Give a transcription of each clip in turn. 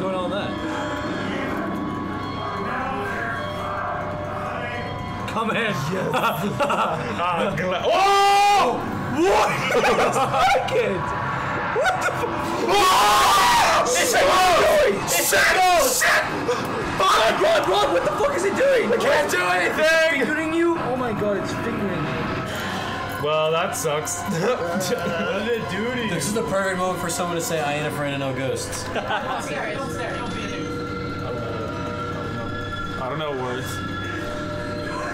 What's going on there? Come in. Yes. Oh! What? What the fuck? Oh! It's going! It's going! Shit! Run, run, run! What the fuck is he doing? I can't do anything! It's fingering you? Oh my god, it's fingering you. Well, that sucks. What did it do to you? This is the perfect moment for someone to say, I ain't afraid of no ghosts. Don't stare, don't stare. Don't be a dude. I don't know words.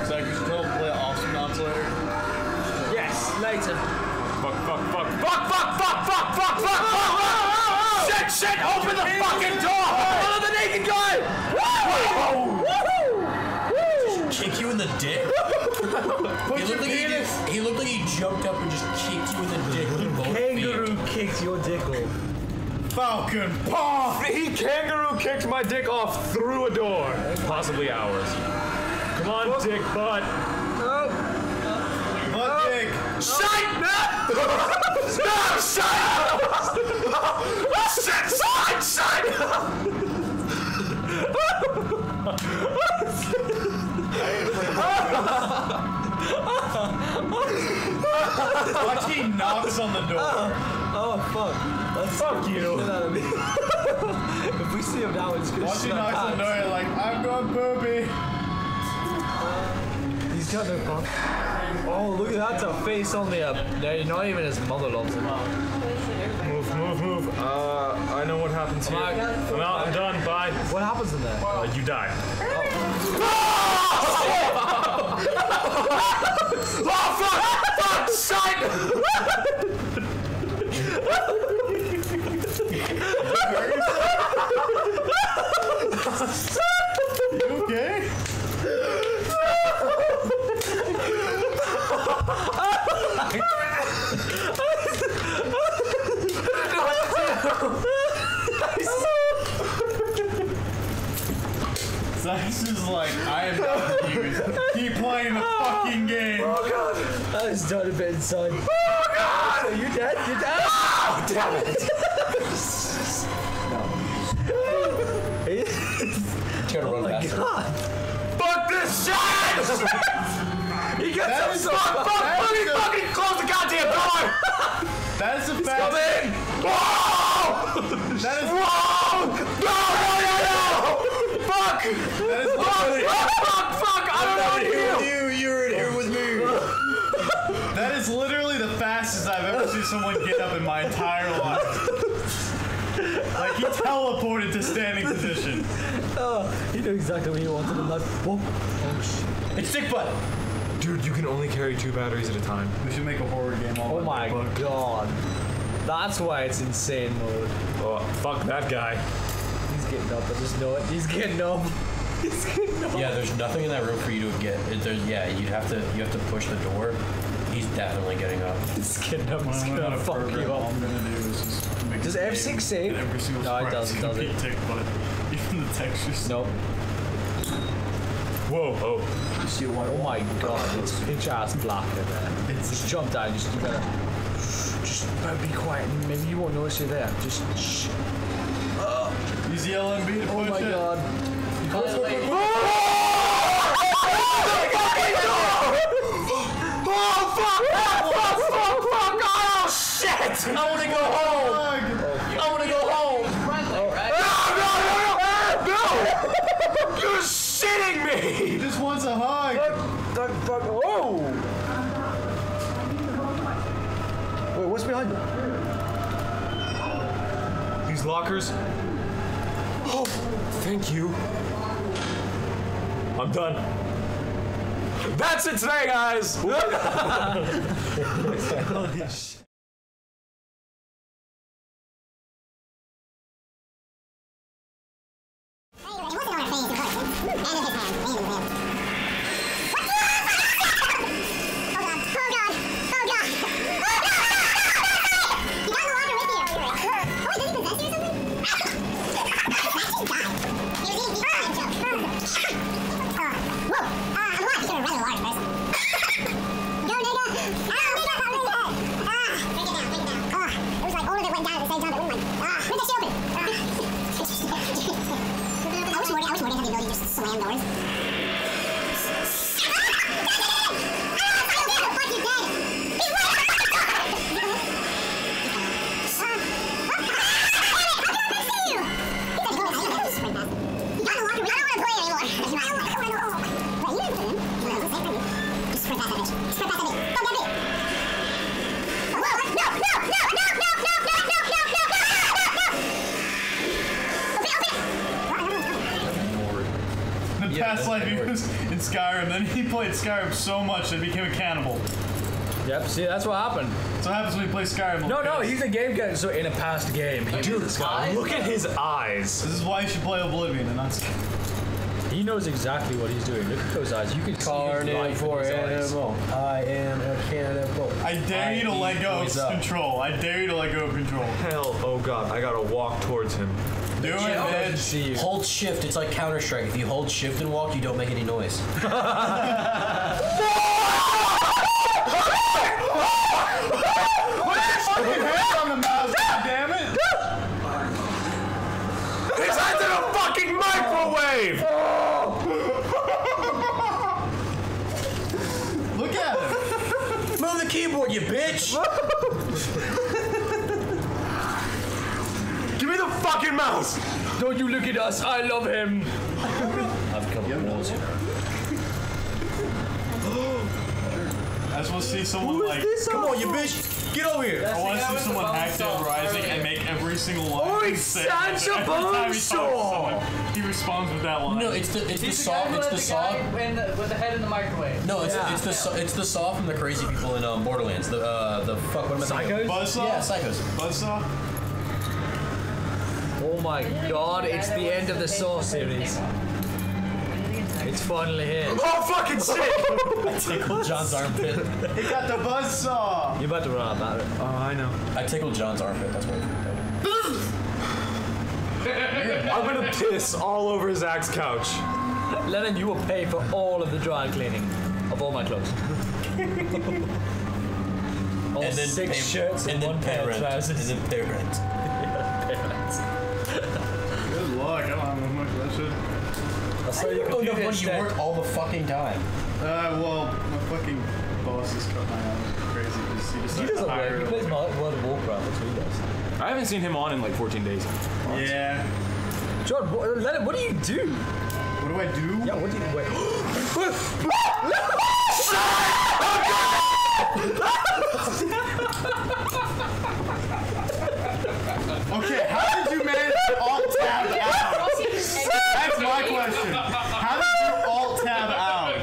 So I can still play awesome on Twitter. Yes, later. Fuck, fuck, fuck, fuck, fuck, fuck, fuck, fuck, fuck, fuck, shit, shit, open the fucking door! Follow the naked guy! Woo! Woohoo! Kick you in the dick? He looked like he jumped up and just kicked you in the dick with both feet. Kangaroo kicked your dick off. Falcon paw! He kangaroo kicked my dick off through a door. Possibly ours. Come on, oh. Dick butt. No. Come on, no. Dick. No. Shut! No! Stop! Shut! Shut! Watch, he knocks on the door. Oh, fuck. That's fuck you. If we see him now, it's good. Watch, he knocks on the door and like, I'm going booby. He's got no punk. Oh, look at that. That's a face only up. Not even his mother loves him. Move, move, move. I know what happens here. I'm out. I'm done. Bye. What happens in there? You die. Oh. Oh, fuck! Fuck! Shite! You okay? Zax is like, I am not confused. Keep playing the fucking game. Oh god. I was done a bit, son. Oh god! So you're dead? You're dead? Oh, damn it. No. Try to run faster. God. Fuck this shit! He gets some fuck, fuck, fucking, fucking close the goddamn door! That is a fact. Come in! Whoa! That is. Whoa! No, no, no, no! Fuck! That is fuck! Fuck! Fuck! I don't know what to do! You were in here with me! That is literally the fastest I've ever seen someone get up in my entire life. Like, he teleported to standing position. Oh, he knew exactly what he wanted in life. Whoa. Oh, shit. It's dick butt! Dude, you can only carry 2 batteries at a time. We should make a horror game all about that. Oh my god. That's why it's insane mode. Oh, fuck that guy. Up, I just know it. He's getting up. He's getting up. Yeah, there's nothing in that room for you to get. Yeah, you have to push the door. He's definitely getting up. He's getting up. He's gonna fuck you up. Does F6 save? No, it doesn't. Even the textures. Nope. Whoa! Oh. See what? Oh my god! It's pitch ass black in there. It's just jump down. Just you gotta. Just be quiet. Maybe you won't notice you're there. Just. Shh. He's yelling, beat the bullshit. Oh my god. Oh fuck! Fuck! Fuck! Fuck! Oh shit! I wanna go home! I wanna go home! No! No! No! No! You're shitting me! He just wants a hug! Fuck! Fuck! Oh! Wait, what's behind you? These lockers? Oh, thank you. I'm done. That's it today, guys. Holy shit. $1 million. Past life he was in Skyrim, then he played Skyrim so much that he became a cannibal. Yep, see, that's what happened. So what happens when you play Skyrim. No, no, he's a game guy, so in a past game. Dude, look at his eyes. This is why you should play Oblivion and not Skyrim. He knows exactly what he's doing. Look at those eyes. You can carnivore animal. I am a cannibal. I dare you to let go of control. I dare you to let go of control. Hell, oh god, I gotta walk towards him. Do it, man. Hold shift. It's like Counter-Strike. If you hold shift and walk, you don't make any noise. Put your fucking hand on the mouse, goddammit! He's not in a fucking microwave! Look at him! Move the keyboard, you bitch! Fucking mouse! Don't you look at us, I love him! I've come to know him. I just want to see someone come on, you bitch! Get over here! That's I want to see someone hack Dead Rising and make every single line. Oh, it's Sancho Bonso! He responds with that line. No, it's the saw with the head in the microwave. No, it's the saw from the crazy people in Borderlands. The fuck, what am I thinking? Buzzsaw? Yeah, Psychos. Buzzsaw? Oh my god, it's the end of the Saw series. It's finally here. Oh fucking shit! I tickled John's armpit. He got the buzzsaw! You're about to run about it. Oh, I know. I tickled John's armpit, that's what I I'm gonna piss all over Zach's couch. Lennon, you will pay for all of the dry cleaning of all my clothes. All and then 6 shirts and one pair of trousers. And then pay rent. Good luck, I don't have much of that shit. You work all the fucking time. Well, my fucking boss has cut my ass crazy because he just doesn't work. He plays World of Warcraft, that's what he does. I haven't seen him on in like 14 days. Yeah. John, Lennon, what do you do? What do I do? Yeah, what do you do? Wait. Okay, how did you manage to alt-tab out? That's my question. How did you alt-tab out?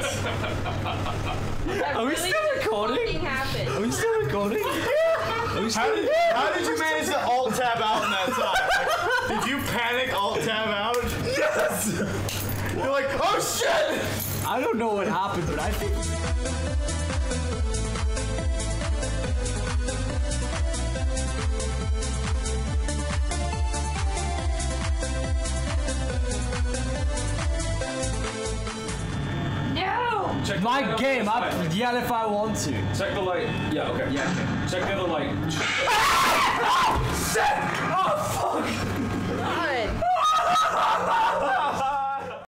Are we still recording? Are we still recording? How did you manage to alt-tab out in that time? Like, did you panic alt-tab out? Yes! You're like, oh shit! I don't know what happened, but I think... Check my game, I'll yell if I want to. Check the light. Yeah, okay. Check the other light. Oh, shit! Oh,